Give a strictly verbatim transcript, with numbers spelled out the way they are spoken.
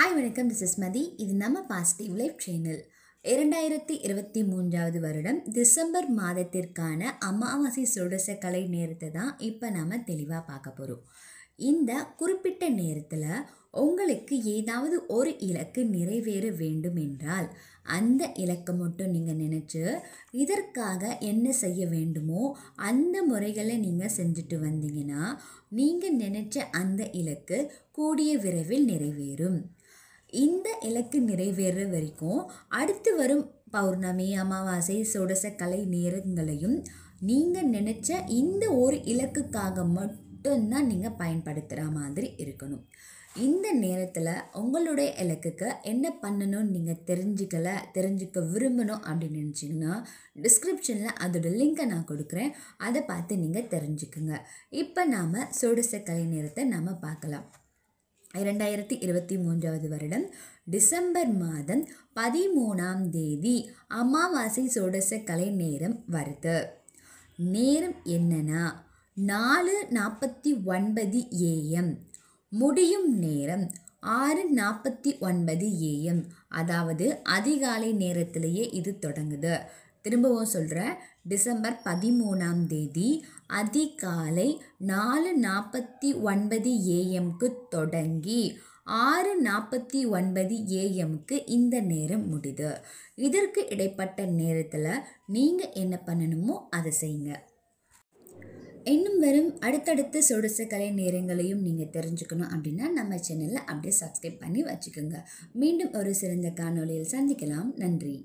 Hi, welcome. This is Madhi. இது நம்ம Positive Life Channel. twenty twenty-three வருடம் December மாதத்திற்கான அமாவாசை சொடசக்கலை நேரத்தை தான் இப்போ நாம தெளிவா பார்க்க போறோம். இந்த குறிப்பிட்ட நேரத்துல உங்களுக்கு ஏதாவது ஒரு இலக்கு நிறைவேற வேண்டும் என்றால் அந்த இலக்கு மட்டும் நீங்க நினைச்சு இதற்காக என்ன செய்ய வேண்டுமோ அந்த முறைகளை நீங்க செஞ்சிட்டு வந்தீங்கனா நீங்க நினைச்ச அந்த இலக்கு கூடிய விரைவில் நிறைவேறும். இந்த இலக்கு நிறைவேற வரைக்கும் அடுத்து வரும் பௌர்ணமி அமாவாசை சொடசக்கலை நேரங்களையும் நீங்க நினைச்ச இந்த ஒரு இலக்குக்காக மட்டும் தான் நீங்க பயன்படுத்துற மாதிரி இருக்கணும். இந்த நேரத்துல உங்களுடைய இலக்குக்கு என்ன பண்ணணும் நீங்க தெரிஞ்சிக்கல தெரிஞ்சிக்க விரும்பணும் அப்படி நினைச்சீங்கன்னா டிஸ்கிரிப்ஷன்ல அதோட லிங்கை நான் கொடுக்கிறேன். அதை பார்த்து நீங்க தெரிஞ்சுக்குங்க. இப்போ நாம சொடசக்கலை நேரத்தை நாம பார்க்கலாம். இரண்டாயிரத்தி இருபத்தி மூன்றாவது வருடம் டிசம்பர் மாதம் பதிமூணாம் தேதி அமாவாசை சொடசக்கலை நேரம் வருது. நேரம் என்னன்னா நாலு நாற்பத்தி ஒன்பது ஏஎம், முடியும் நேரம் ஆறு நாற்பத்தி ஒன்பது ஏஎம், அதாவது அதிகாலை நேரத்திலேயே இது தொடங்குது. திரும்பவும் சொல்கிறேன், டிசம்பர் பதிமூணாம் தேதி அதிகாலை நாலு நாற்பத்தி ஒன்பது ஏஎம்க்கு தொடங்கி ஆறு நாற்பத்தி ஒன்பது ஏஎம்க்கு இந்த நேரம் முடிது. இதற்கு இடைப்பட்ட நேரத்தில் நீங்கள் என்ன பண்ணணுமோ அதை செய்யுங்க. இன்னும் வரும் அடுத்தடுத்த சொடசக்கலை நேரங்களையும் நீங்கள் தெரிஞ்சுக்கணும் அப்படின்னா நம்ம சேனலில் அப்படியே சப்ஸ்கிரைப் பண்ணி வச்சுக்கோங்க. மீண்டும் ஒரு சிறந்த காணொலியில் சந்திக்கலாம். நன்றி.